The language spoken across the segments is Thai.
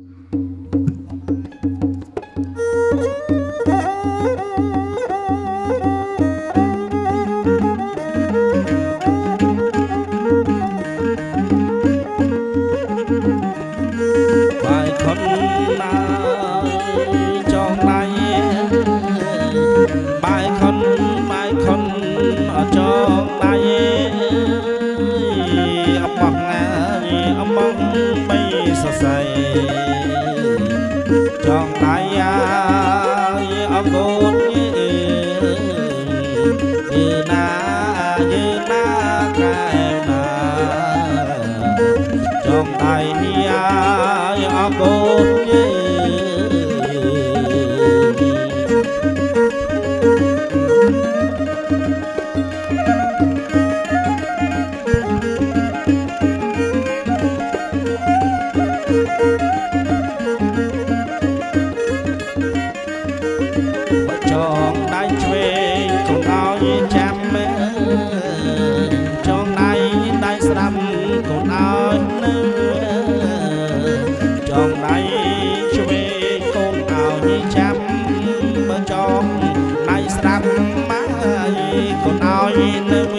Hãy subscribe cho kênh Ghiền Mì Gõ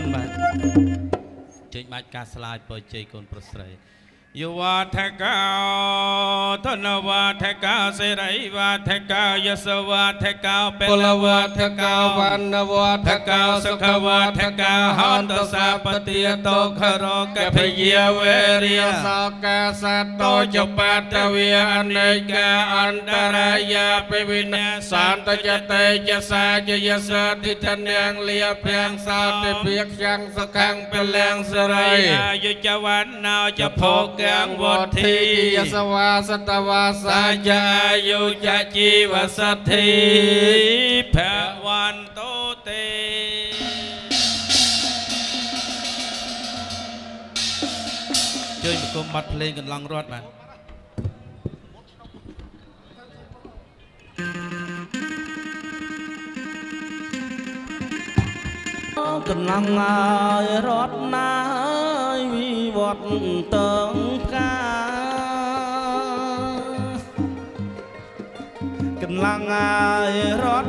คนมาเจ็ดมาการสลายปล่อยใจคนประเสริฐโยวาทกาธนวาทกาเสรีวาทกายศวาทกาเปลวาทกาวันวาทกาสุขวาทกาหันตสาปติยโตขโรกะพยาเวริยสกาสัตโตจปัตเวียเนกาอันตรายาเปวินาสันตจเตยสาจยสติจันยังเลียเพียงสาติเพียงยังสกังเปลียงสไรอายุจวันนาจะพกแกงวัฏทียสวาสตวาสายายุจจีวสัทธิแผ่วันโตเตช่วยมากรมัดเพลงกันลังรอดมากันลังรอดนาวิวัฒน์เติมกากันลังรอด